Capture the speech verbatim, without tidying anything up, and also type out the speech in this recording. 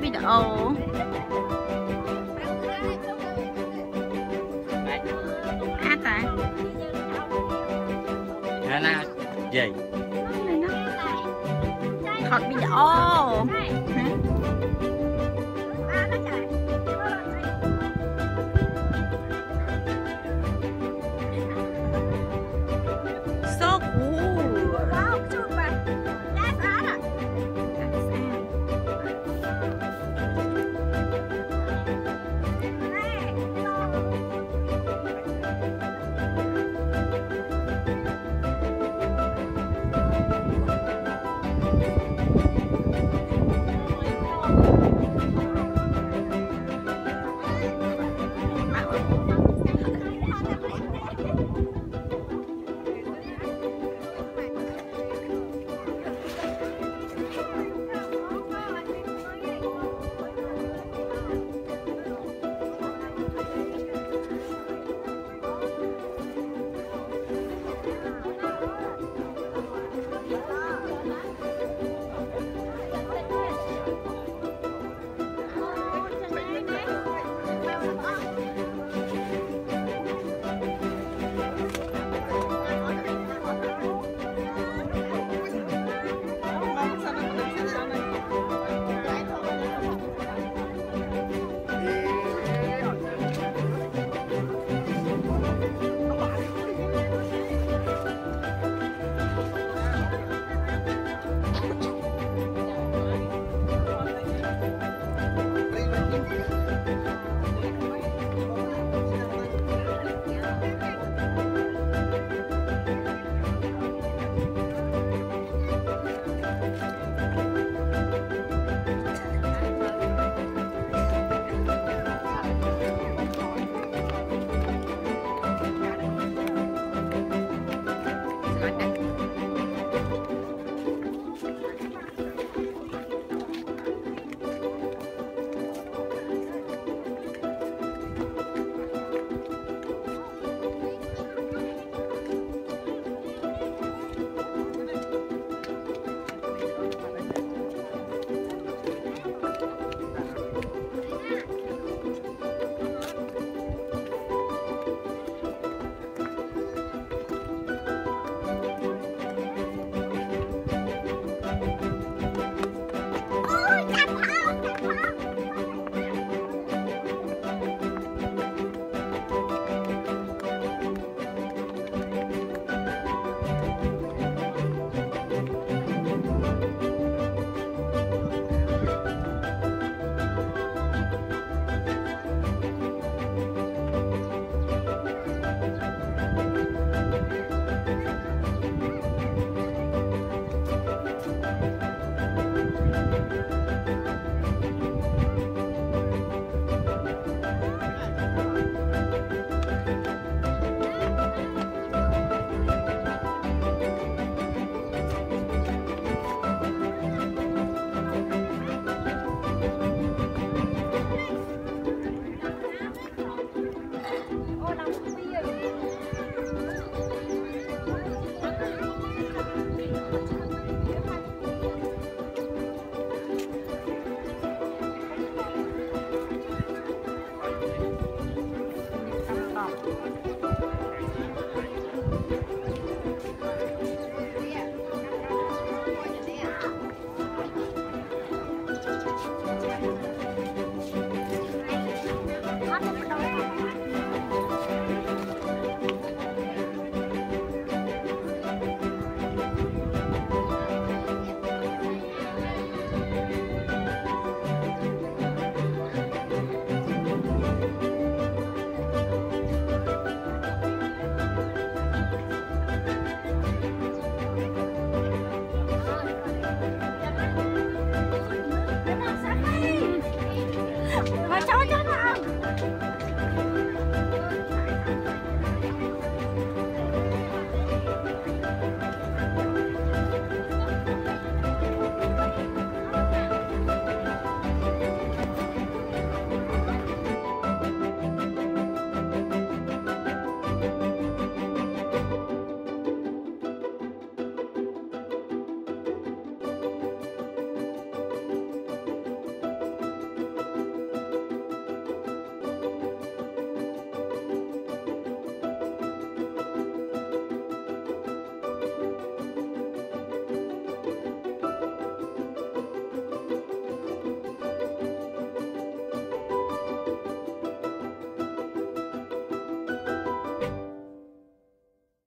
Video. Hả ta? Vậy. Thật video.